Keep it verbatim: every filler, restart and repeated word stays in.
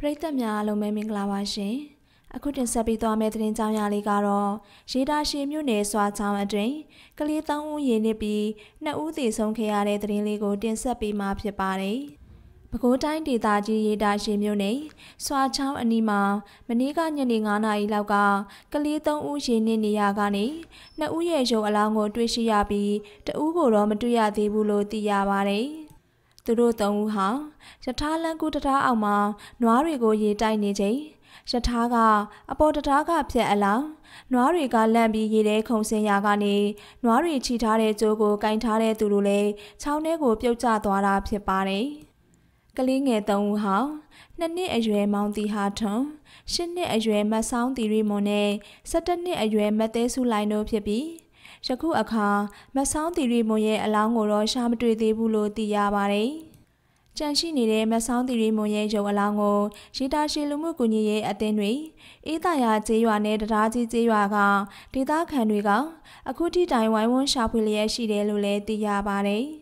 Prita Mialo Meminglawashi. I couldn't sabito metrin Tamialigaro. She dash him you ne swatama drain. Kalitan yenibi. Na uti some care three go din sapi map your body. Pakotain di daji dash him you ne. Swatcham anima. Maniga nyaningana ilaga. Kalitan uji niagani. Na uyejo alango twishiabi. The ugo romatuya de bulo diabare. The rotanuha. Shatala gutata ama. Noarigo ye tiny jay. Shataga, about a taga upset alarm. Noari galambi yede consayagani. Noari chitare togo, gaintare durule. Townego piota dora pepare. Galinga don't how. Nanny ajue mounty hartum. Shinny ajue ma sound the remone. Certainly ajue matesulino pepi. Shaku aka, ma sound the remoye along or shamdre de bulo diabare. Janshi nire masanti rimoye jo alango, shita shilumukunye atenui, itaya teyuane dati teyuaga, tita canwiga, akuti taiwan shapulia shide lule diabare.